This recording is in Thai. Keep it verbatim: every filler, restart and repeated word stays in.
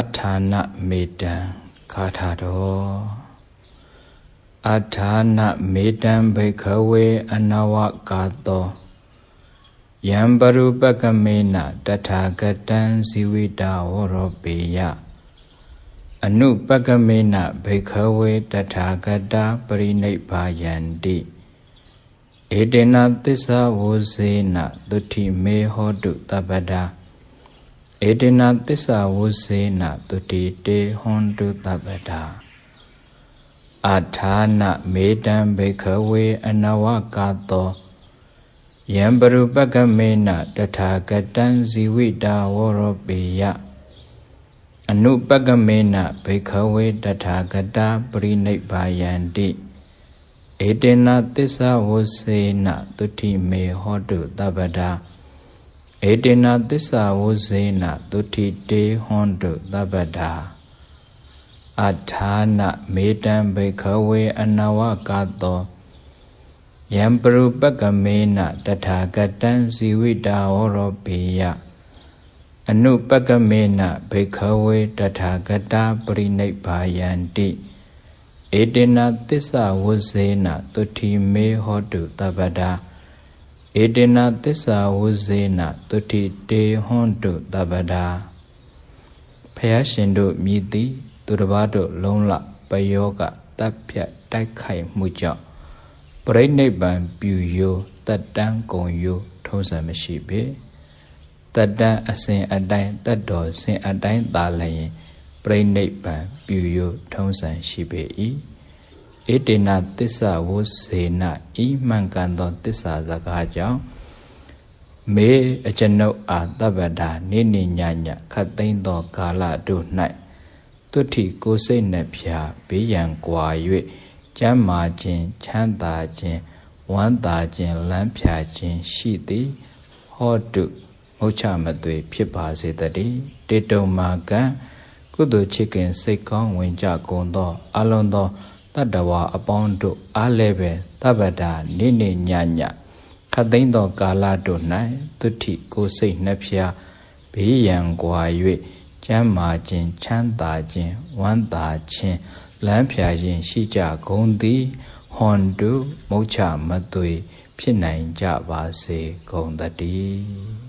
อัฏฐานะเมตังคาถาโตอัฏฐานะเมตังภิกขเวอนาวกาโตยัมปรูปกเมนะตถาคตังสิวิตาวโรเปยะอนุปกเมนะภิกขเวตถาคตาปรินิพพายันติเอเตนะติสสะโวเสนะตุถิเมโหตุตัปปดาเอเตนะติสสะโวเสนะตุถิเตหนตุตัปปดาอัฏฐานะเมตังภิกขเวอนาวกาโตยัมปรูปกเมนะตถาคตังสิวิตาวโรเปยะอนุปกเมนะภิกขเวตถาคตาปรินิพพายันติเอเตนะติสสะโวเสนะตุถิเมโหตุตัปปดาเอเตนะติสสะโวเสนะตุถิเตหนตุตัปปดาอัฏฐานะเมตังภิกขเวอนาวกาโตยัมปรูปกเมนะตถาคตังสิวิตาวโรเปยะอนุปกเมนะภิกขเวตถาคตาปรินิพพายันติเอเตนะติสสะโวเสนะตุถิเมโหตุตัปปดาเอเตนะติสสะโวเสนะตุถิเตหนตุตัปปดาพยาชินตุมิติตุตบะตุลงละปโยกะตัพพะไตไข่หมู่จ่อปรินิพพานปิโยตัตตังกงโยท่องสันไม่ရှိပေตัตตังอสินอไตตัตโตสินอไตตาละยินปรินิพพานปิโยท่องสันရှိပေอิเอเตนะติสสะโวเสนะอิมั่นกันต่อติสสะสกาจ่องเมอจนุอาตัพพะดานินิญาญะขัตถินต่อกาละตุไนตุถิโกเสณะพยาเบยังกว่า၍จัมมาจินฉันตาจินวันตาจินลั้นพยาจินရှိติဟောတုမုဋ္ဌမသွေဖြစ်ပါစေတည်းတေတုမာကံကုသိုလ်ချစ်ခင်စိတ်ကောင်းဝင်ကြကုန်သောအလုံးသောတတ္တဝါအပေါင်းတို့အားလည်းပဲသဗ္ဗတာနိနိညညခတ်သိမ်းသောကာလတို့၌တုထိကိုယ်စိတ်နှဖျားဘေးရန်ကွာ၍ချမ်းမာခြင်းချမ်းသာခြင်းဝမ်းသာခြင်းလမ်းဖြာခြင်းရှိကြကုန်သည်ဟွန်တုမုဋ္ဌမသွေဖြစ်နိုင်ကြပါစေကုန်သတည်း